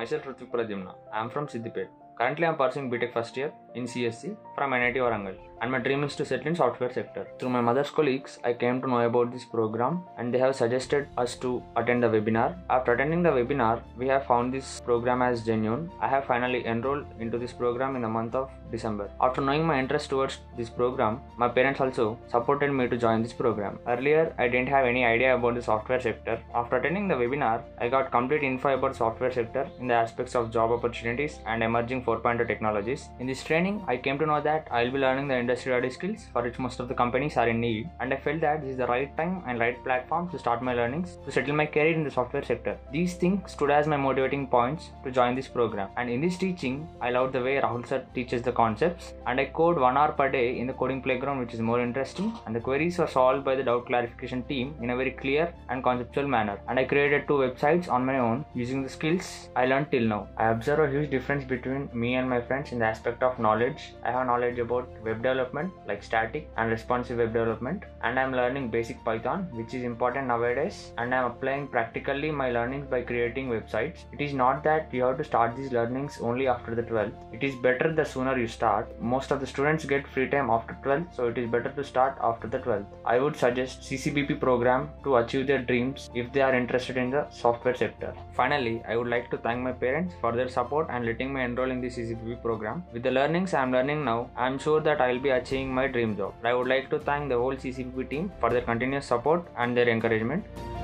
Myself Rutvik Pradyumna. I am from Siddhipet. Currently, I am pursuing B.Tech first year in CSE from NIT Warangal, and my dream is to settle in software sector. Through my mother's colleagues, I came to know about this program, and they have suggested us to attend the webinar. After attending the webinar, we have found this program as genuine. I have finally enrolled into this program in the month of December. After knowing my interest towards this program, my parents also supported me to join this program. Earlier, I didn't have any idea about the software sector. After attending the webinar, I got complete info about software sector in the aspects of job opportunities and emerging 4.0 technologies. In this training, I came to know that I will be learning the industry-ready skills for which most of the companies are in need, and I felt that this is the right time and right platform to start my learnings to settle my career in the software sector. These things stood as my motivating points to join this program, and in this teaching, I loved the way Rahul sir teaches the concepts, and I code 1 hour per day in the coding playground, which is more interesting, and the queries were solved by the doubt clarification team in a very clear and conceptual manner, and I created 2 websites on my own using the skills I learned till now. I observe a huge difference between me and my friends in the aspect of knowledge. I have knowledge about web development like static and responsive web development, and I am learning basic Python, which is important nowadays, and I am applying practically my learnings by creating websites. It is not that you have to start these learnings only after the 12th. It is better the sooner you start. Most of the students get free time after 12th, so it is better to start after the 12th. I would suggest CCBP program to achieve their dreams if they are interested in the software sector. Finally, I would like to thank my parents for their support and letting me enroll in the CCBP program. With the learnings I am learning now, I am sure that I will be achieving my dream job. I would like to thank the whole CCBP team for their continuous support and their encouragement.